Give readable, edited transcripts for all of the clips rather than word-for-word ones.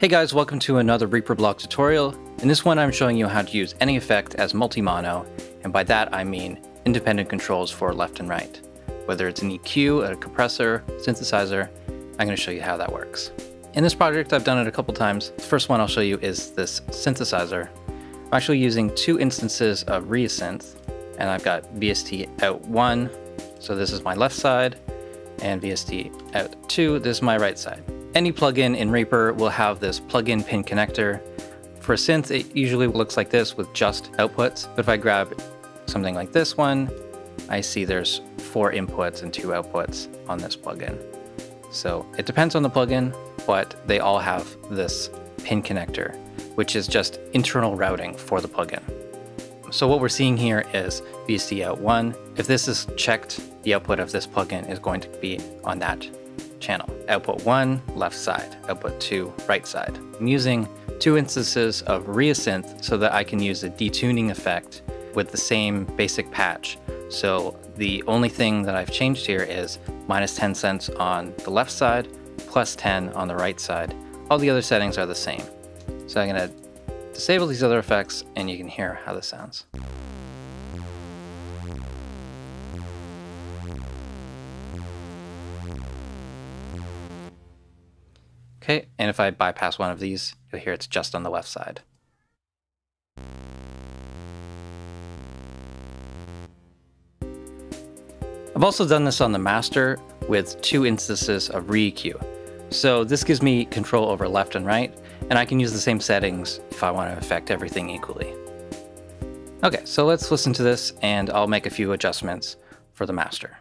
Hey guys, welcome to another Reaper Blog tutorial. In this one I'm showing you how to use any effect as multi-mono, and by that I mean independent controls for left and right. Whether it's an EQ, a compressor, synthesizer, I'm going to show you how that works. In this project I've done it a couple times. The first one I'll show you is this synthesizer. I'm actually using two instances of ReaSynth, and I've got VST out 1, so this is my left side, and VST out 2, this is my right side. Any plugin in Reaper will have this plugin pin connector. For a synth, it usually looks like this with just outputs, but if I grab something like this one, I see there's 4 inputs and 2 outputs on this plugin. So it depends on the plugin, but they all have this pin connector, which is just internal routing for the plugin. So what we're seeing here is VST out 1. If this is checked, the output of this plugin is going to be on that channel. Output 1, left side. Output 2, right side. I'm using two instances of ReaSynth so that I can use a detuning effect with the same basic patch. So the only thing that I've changed here is -10 cents on the left side, +10 on the right side. All the other settings are the same. So I'm going to disable these other effects and you can hear how this sounds. Okay, and if I bypass one of these, you'll hear it's just on the left side. I've also done this on the master with two instances of reEQ. So this gives me control over left and right, and I can use the same settings if I want to affect everything equally. Okay, so let's listen to this and I'll make a few adjustments for the master.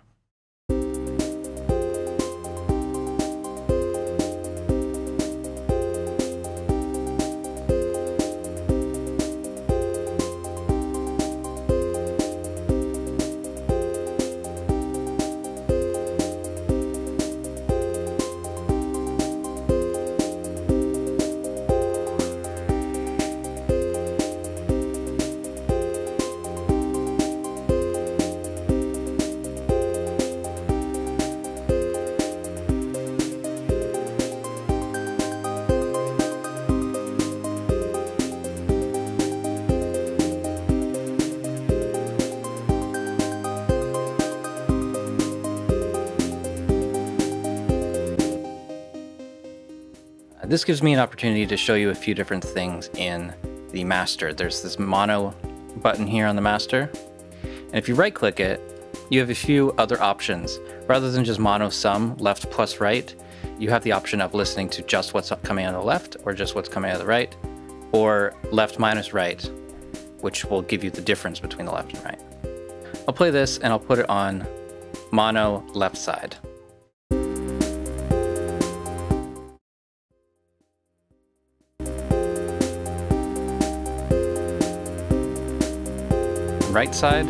This gives me an opportunity to show you a few different things in the master. There's this mono button here on the master, and if you right click it, you have a few other options. Rather than just mono sum, left plus right, you have the option of listening to just what's coming out of the left, or just what's coming out of the right, or left minus right, which will give you the difference between the left and right. I'll play this and I'll put it on mono left side. Right side,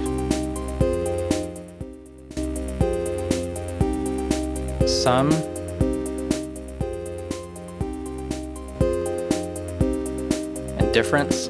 sum, and difference.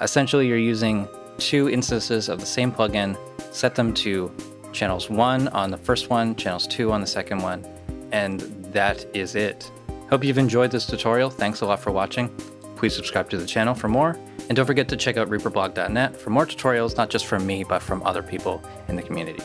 Essentially, you're using two instances of the same plugin. Set them to channels 1 on the first one, channels 2 on the second one, and that is it. Hope you've enjoyed this tutorial. Thanks a lot for watching. Please subscribe to the channel for more, and don't forget to check out reaperblog.net for more tutorials, not just from me, but from other people in the community.